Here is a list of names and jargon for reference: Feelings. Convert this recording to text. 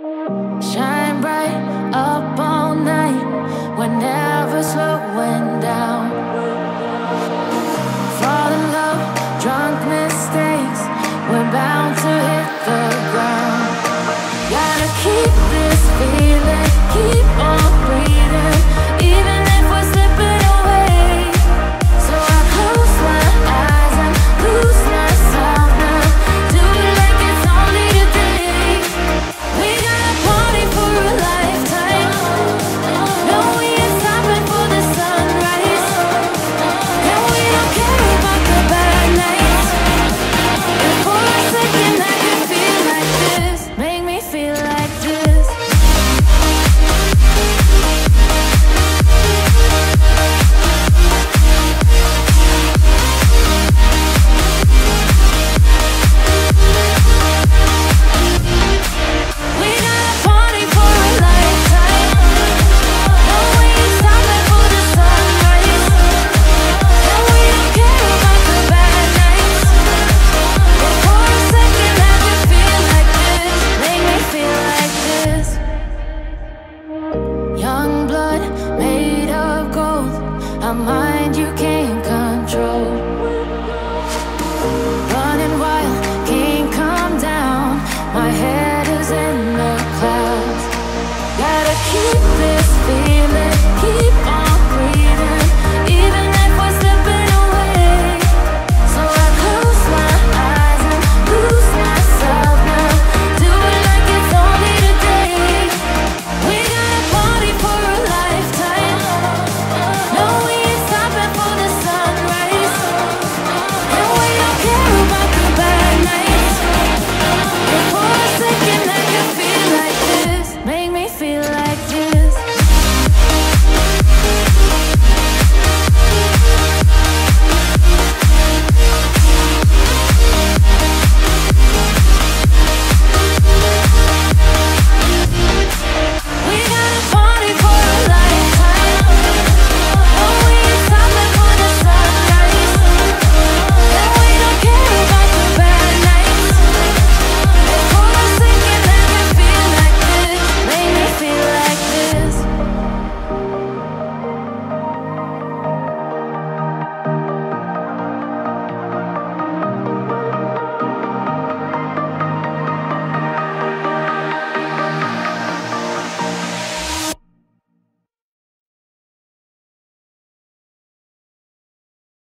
Shine bright up all night, we're never slowing down. Fall in love, drunk mistakes, we're bound to hit the ground. Gotta keep this feeling, keep on.